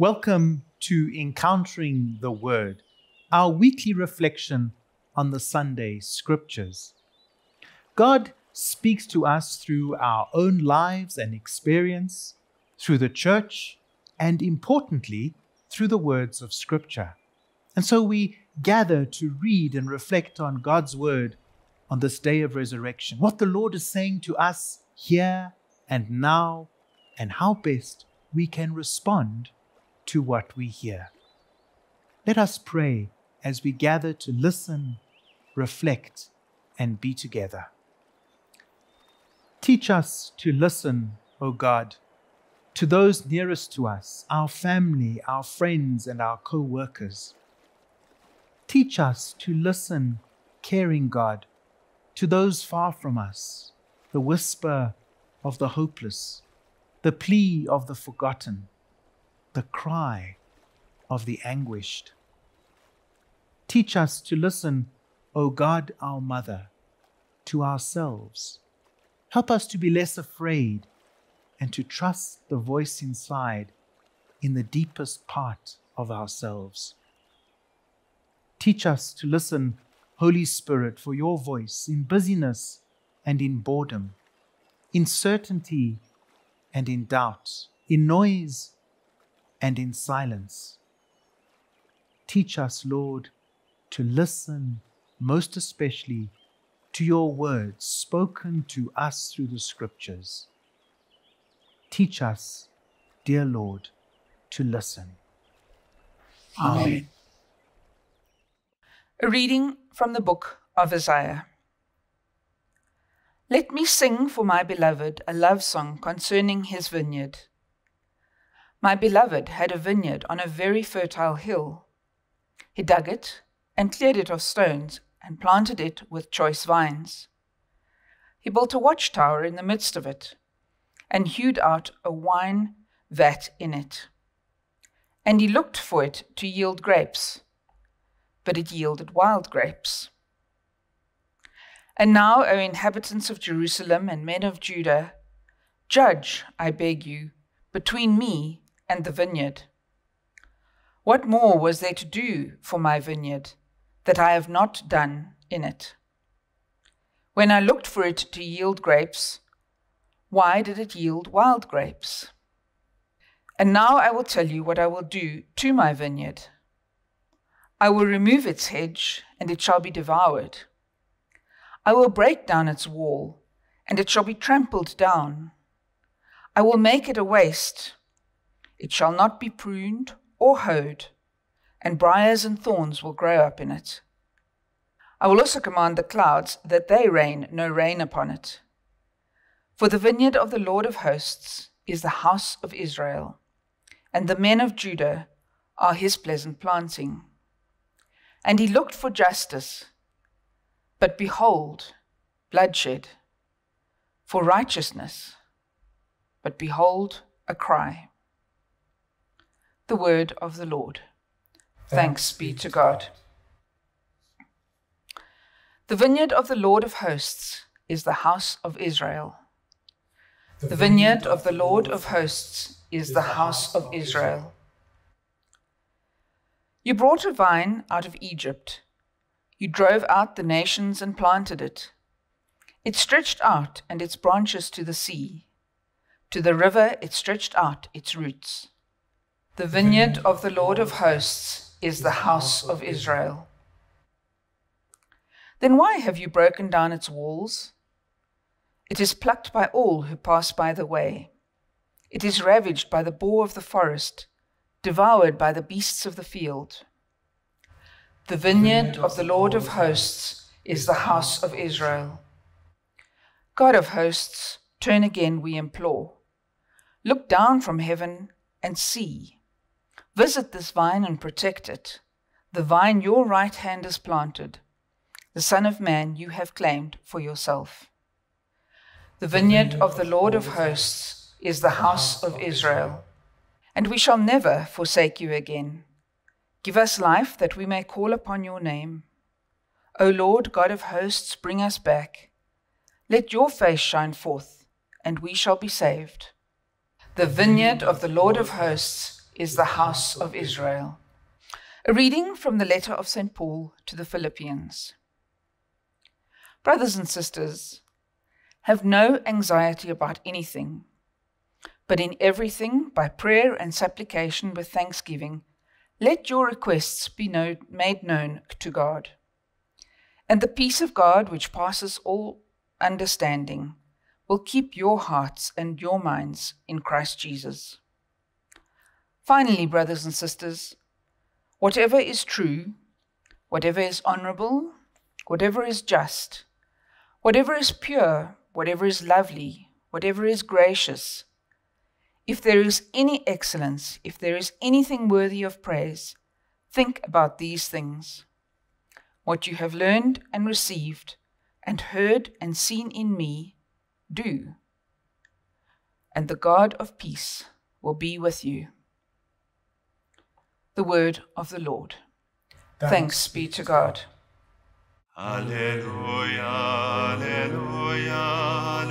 Welcome to Encountering the Word, our weekly reflection on the Sunday Scriptures. God speaks to us through our own lives and experience, through the church, and importantly, through the words of Scripture. And so we gather to read and reflect on God's Word on this day of resurrection, what the Lord is saying to us here and now, and how best we can respond to what we hear. Let us pray as we gather to listen, reflect, and be together. Teach us to listen, O God, to those nearest to us, our family, our friends, and our co-workers. Teach us to listen, caring God, to those far from us, the whisper of the hopeless, the plea of the forgotten, the cry of the anguished. Teach us to listen, O God, our Mother, to ourselves. Help us to be less afraid and to trust the voice inside in the deepest part of ourselves. Teach us to listen, Holy Spirit, for your voice in busyness and in boredom, in certainty and in doubt, in noise and in silence. Teach us, Lord, to listen most especially to your words spoken to us through the Scriptures. Teach us, dear Lord, to listen. Amen. A reading from the book of Isaiah. Let me sing for my beloved a love song concerning his vineyard. My beloved had a vineyard on a very fertile hill. He dug it and cleared it of stones and planted it with choice vines. He built a watchtower in the midst of it and hewed out a wine vat in it. And he looked for it to yield grapes, but it yielded wild grapes. And now, O inhabitants of Jerusalem and men of Judah, judge, I beg you, between me and the vineyard. What more was there to do for my vineyard that I have not done in it? When I looked for it to yield grapes, why did it yield wild grapes? And now I will tell you what I will do to my vineyard. I will remove its hedge, and it shall be devoured. I will break down its wall, and it shall be trampled down. I will make it a waste. It shall not be pruned or hoed, and briars and thorns will grow up in it. I will also command the clouds that they rain no rain upon it. For the vineyard of the Lord of hosts is the house of Israel, and the men of Judah are his pleasant planting. And he looked for justice, but behold, bloodshed; for righteousness, but behold, a cry. The word of the Lord. Thanks be to God. The vineyard of the Lord of hosts is the house of Israel. The vineyard of the Lord of hosts is the house of Israel. You brought a vine out of Egypt. You drove out the nations and planted it. It stretched out and its branches to the sea. To the river it stretched out its roots. The vineyard of the Lord of hosts is the house of Israel. Then why have you broken down its walls? It is plucked by all who pass by the way. It is ravaged by the boar of the forest, devoured by the beasts of the field. The vineyard of the Lord of hosts is the house of Israel. God of hosts, turn again, we implore. Look down from heaven and see. Visit this vine and protect it, the vine your right hand has planted, the Son of Man you have claimed for yourself. The vineyard of the Lord of hosts is the house of Israel. And we shall never forsake you again. Give us life that we may call upon your name. O Lord, God of hosts, bring us back. Let your face shine forth, and we shall be saved. The vineyard of the Lord of hosts is the house of Israel. A reading from the letter of St. Paul to the Philippians. Brothers and sisters, have no anxiety about anything, but in everything, by prayer and supplication with thanksgiving, let your requests be made known to God. And the peace of God, which passes all understanding, will keep your hearts and your minds in Christ Jesus. Finally, brothers and sisters, whatever is true, whatever is honorable, whatever is just, whatever is pure, whatever is lovely, whatever is gracious, if there is any excellence, if there is anything worthy of praise, think about these things. What you have learned and received and heard and seen in me, do, and the God of peace will be with you. The word of the Lord. Thanks be to God. Alleluia, alleluia,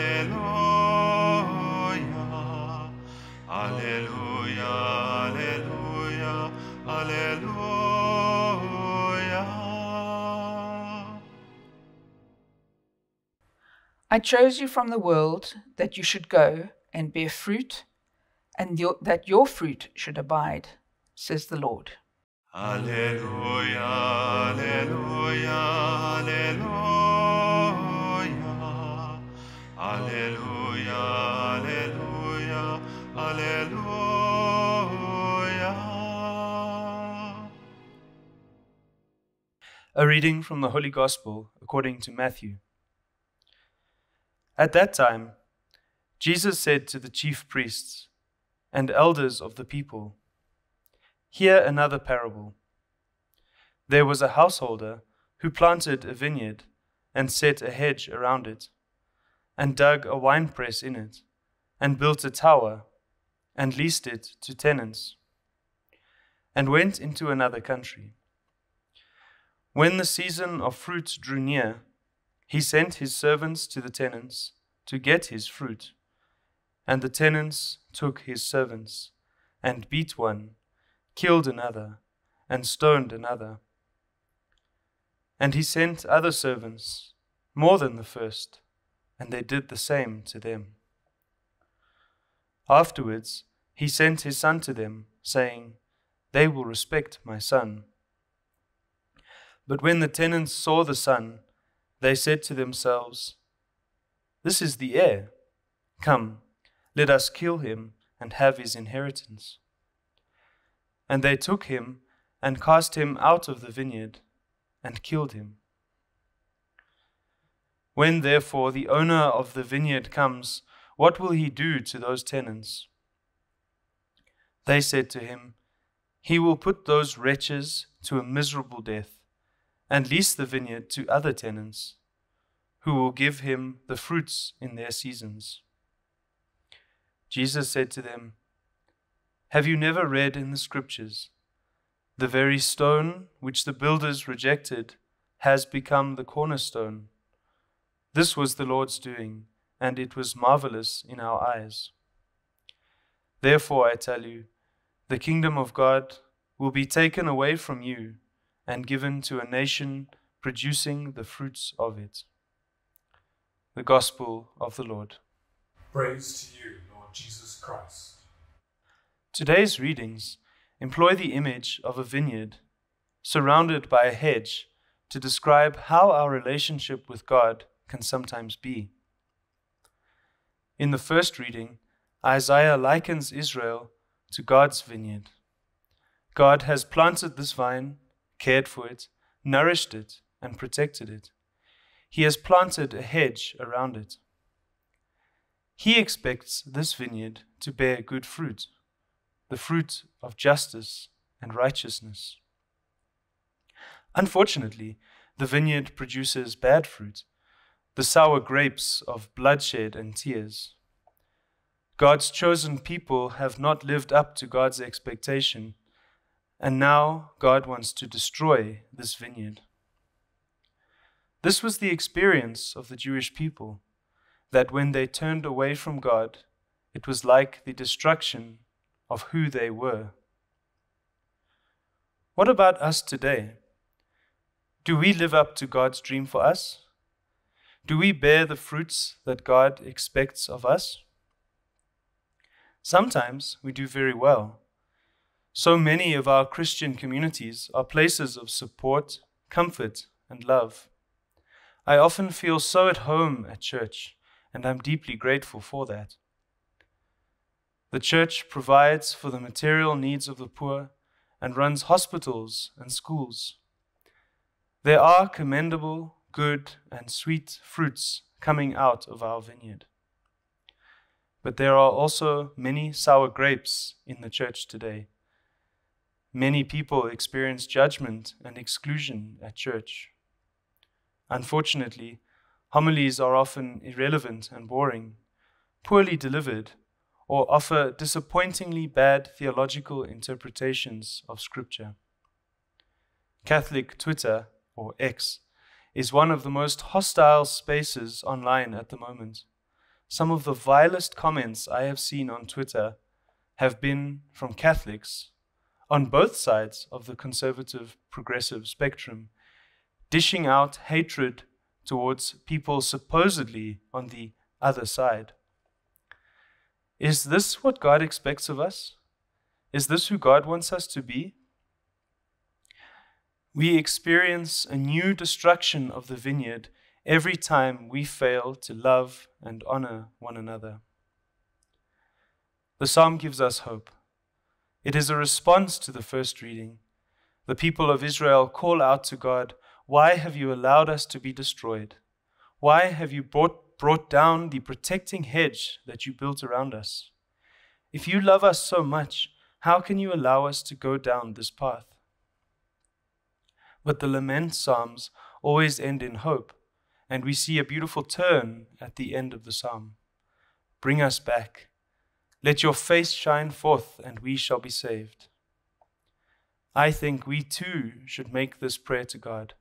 alleluia, alleluia, alleluia, alleluia. I chose you from the world that you should go and bear fruit, and that your fruit should abide, says the Lord. Alleluia, alleluia, alleluia, alleluia, alleluia, alleluia. A reading from the Holy Gospel according to Matthew. At that time, Jesus said to the chief priests and elders of the people, "Hear another parable. There was a householder who planted a vineyard and set a hedge around it, and dug a winepress in it, and built a tower, and leased it to tenants, and went into another country. When the season of fruit drew near, he sent his servants to the tenants to get his fruit, and the tenants took his servants, and beat one, killed another, and stoned another. And he sent other servants, more than the first, and they did the same to them. Afterwards he sent his son to them, saying, 'They will respect my son.' But when the tenants saw the son, they said to themselves, 'This is the heir. Come, let us kill him and have his inheritance.' And they took him and cast him out of the vineyard and killed him. When therefore the owner of the vineyard comes, what will he do to those tenants?" They said to him, "He will put those wretches to a miserable death and lease the vineyard to other tenants, who will give him the fruits in their seasons." Jesus said to them, "Have you never read in the Scriptures, 'The very stone which the builders rejected has become the cornerstone. This was the Lord's doing, and it was marvelous in our eyes.' Therefore I tell you, the kingdom of God will be taken away from you and given to a nation producing the fruits of it." The Gospel of the Lord. Praise to you, Lord Jesus Christ. Today's readings employ the image of a vineyard surrounded by a hedge to describe how our relationship with God can sometimes be. In the first reading, Isaiah likens Israel to God's vineyard. God has planted this vine, cared for it, nourished it, and protected it. He has planted a hedge around it. He expects this vineyard to bear good fruit, the fruit of justice and righteousness. Unfortunately, the vineyard produces bad fruit, the sour grapes of bloodshed and tears. God's chosen people have not lived up to God's expectation, and now God wants to destroy this vineyard. This was the experience of the Jewish people, that when they turned away from God, it was like the destruction of who they were What about us today? Do we live up to God's dream for us? Do we bear the fruits that God expects of us? Sometimes we do very well. So many of our Christian communities are places of support, comfort, and love. I often feel so at home at church, and I'm deeply grateful for that. The church provides for the material needs of the poor and runs hospitals and schools. There are commendable, good, and sweet fruits coming out of our vineyard. But there are also many sour grapes in the church today. Many people experience judgment and exclusion at church. Unfortunately, homilies are often irrelevant and boring, poorly delivered, or offer disappointingly bad theological interpretations of Scripture. Catholic Twitter, or X, is one of the most hostile spaces online at the moment. Some of the vilest comments I have seen on Twitter have been from Catholics on both sides of the conservative progressive spectrum, dishing out hatred towards people supposedly on the other side. Is this what God expects of us? Is this who God wants us to be? We experience a new destruction of the vineyard every time we fail to love and honor one another. The psalm gives us hope. It is a response to the first reading. The people of Israel call out to God, "Why have you allowed us to be destroyed? Why have you brought down the protecting hedge that you built around us? If you love us so much, how can you allow us to go down this path?" But the lament psalms always end in hope, and we see a beautiful turn at the end of the psalm. "Bring us back. Let your face shine forth, and we shall be saved." I think we too should make this prayer to God.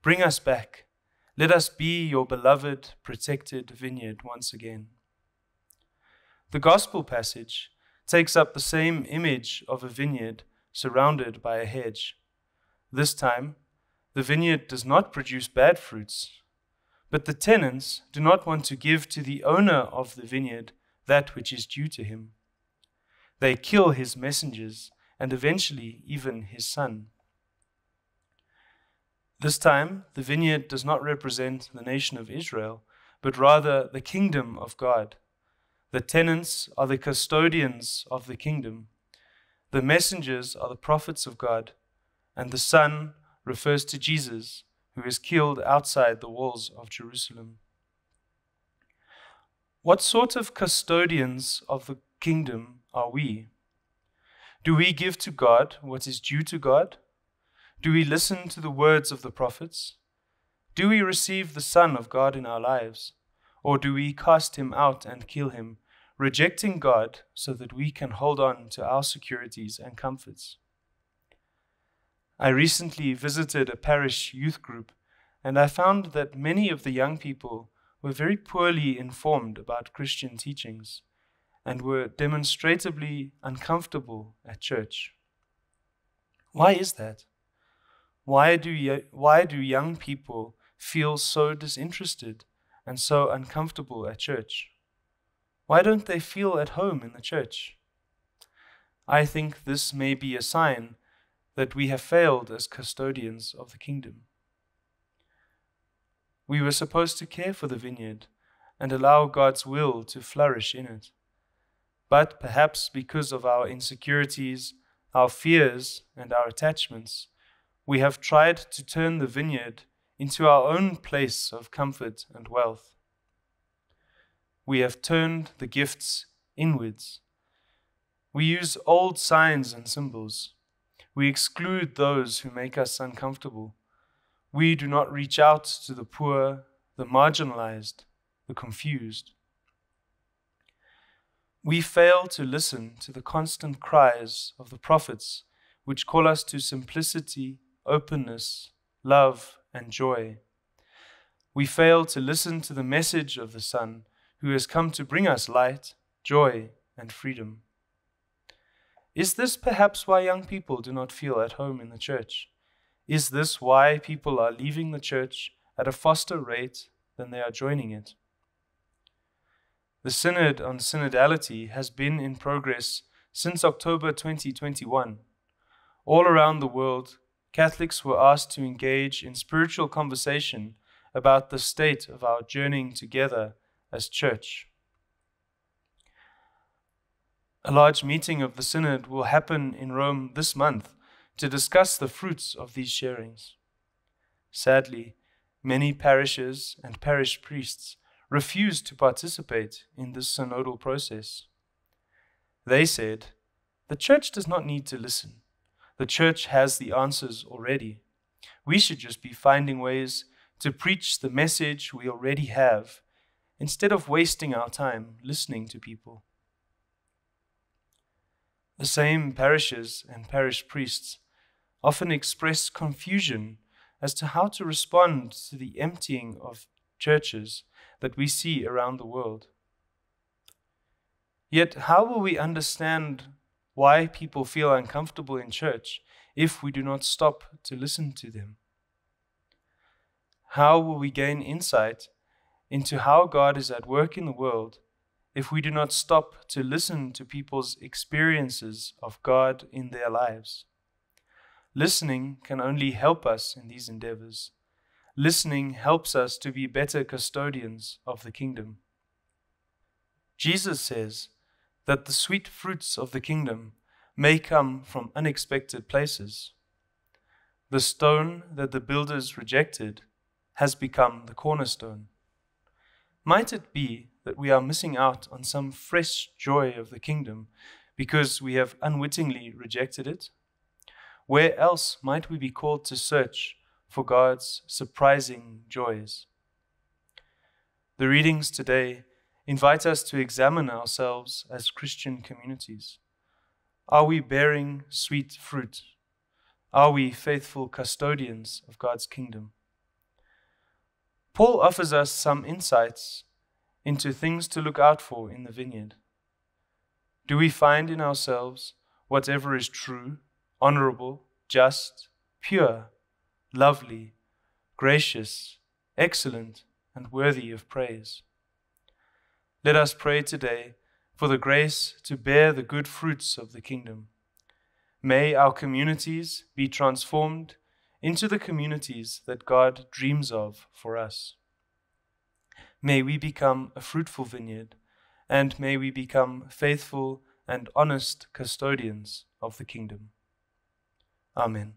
Bring us back. Let us be your beloved, protected vineyard once again. The gospel passage takes up the same image of a vineyard surrounded by a hedge. This time, the vineyard does not produce bad fruits, but the tenants do not want to give to the owner of the vineyard that which is due to him. They kill his messengers and eventually even his son. This time, the vineyard does not represent the nation of Israel, but rather the kingdom of God. The tenants are the custodians of the kingdom. The messengers are the prophets of God, and the son refers to Jesus, who is killed outside the walls of Jerusalem. What sort of custodians of the kingdom are we? Do we give to God what is due to God? Do we listen to the words of the prophets? Do we receive the Son of God in our lives? Or do we cast him out and kill him, rejecting God so that we can hold on to our securities and comforts? I recently visited a parish youth group, and I found that many of the young people were very poorly informed about Christian teachings and were demonstrably uncomfortable at church. Why is that? Why do young people feel so disinterested and so uncomfortable at church? Why don't they feel at home in the church? I think this may be a sign that we have failed as custodians of the kingdom. We were supposed to care for the vineyard and allow God's will to flourish in it. But perhaps because of our insecurities, our fears, and our attachments, we have tried to turn the vineyard into our own place of comfort and wealth. We have turned the gifts inwards. We use old signs and symbols. We exclude those who make us uncomfortable. We do not reach out to the poor, the marginalized, the confused. We fail to listen to the constant cries of the prophets, which call us to simplicity, openness, love, and joy. We fail to listen to the message of the Son, who has come to bring us light, joy, and freedom. Is this perhaps why young people do not feel at home in the church? Is this why people are leaving the church at a faster rate than they are joining it? The Synod on Synodality has been in progress since October 2021. All around the world, Catholics were asked to engage in spiritual conversation about the state of our journeying together as church. A large meeting of the Synod will happen in Rome this month to discuss the fruits of these sharings. Sadly, many parishes and parish priests refused to participate in this synodal process. They said, "The church does not need to listen. The church has the answers already. We should just be finding ways to preach the message we already have, instead of wasting our time listening to people." The same parishes and parish priests often express confusion as to how to respond to the emptying of churches that we see around the world. Yet, how will we understand why people feel uncomfortable in church if we do not stop to listen to them? How will we gain insight into how God is at work in the world if we do not stop to listen to people's experiences of God in their lives? Listening can only help us in these endeavors. Listening helps us to be better custodians of the kingdom. Jesus says that the sweet fruits of the kingdom may come from unexpected places. The stone that the builders rejected has become the cornerstone. Might it be that we are missing out on some fresh joy of the kingdom because we have unwittingly rejected it? Where else might we be called to search for God's surprising joys? The readings today invite us to examine ourselves as Christian communities. Are we bearing sweet fruit? Are we faithful custodians of God's kingdom? Paul offers us some insights into things to look out for in the vineyard. Do we find in ourselves whatever is true, honorable, just, pure, lovely, gracious, excellent, and worthy of praise? Let us pray today for the grace to bear the good fruits of the kingdom. May our communities be transformed into the communities that God dreams of for us. May we become a fruitful vineyard, and may we become faithful and honest custodians of the kingdom. Amen.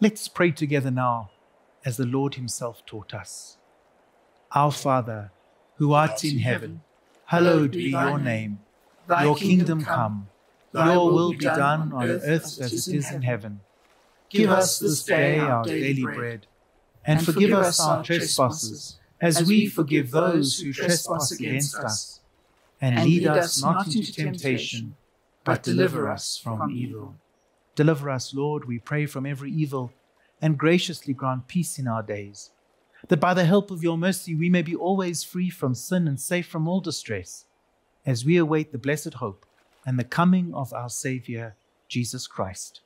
Let's pray together now, as the Lord himself taught us. Our Father, who art in heaven, hallowed be your name. Your kingdom come, your will be done on earth as it is in heaven. Give us this day our daily bread, and forgive us our trespasses, as we forgive those who trespass against us. And lead us not into temptation, but deliver us from evil. Deliver us, Lord, we pray, from every evil, and graciously grant peace in our days, that by the help of your mercy we may be always free from sin and safe from all distress, as we await the blessed hope and the coming of our Saviour, Jesus Christ.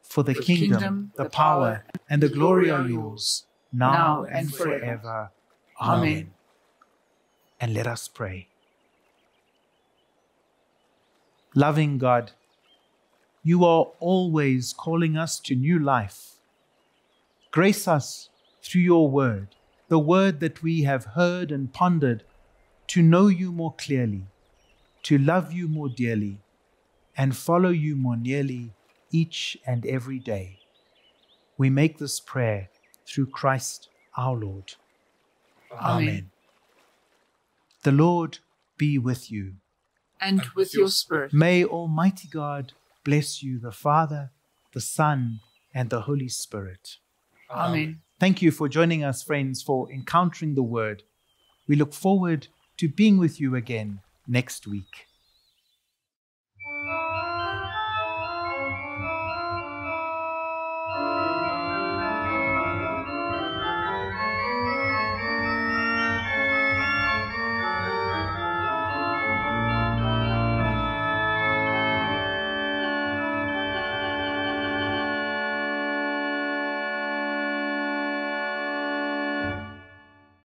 For the kingdom, the power, and the glory are yours, now and forever. Amen. And let us pray. Loving God, you are always calling us to new life. Grace us through your word, the word that we have heard and pondered, to know you more clearly, to love you more dearly, and follow you more nearly each and every day. We make this prayer through Christ our Lord. Amen. The Lord be with you. and with your spirit. May Almighty God bless you, the Father, the Son, and the Holy Spirit. Amen. Thank you for joining us, friends, for Encountering the Word. We look forward to being with you again next week.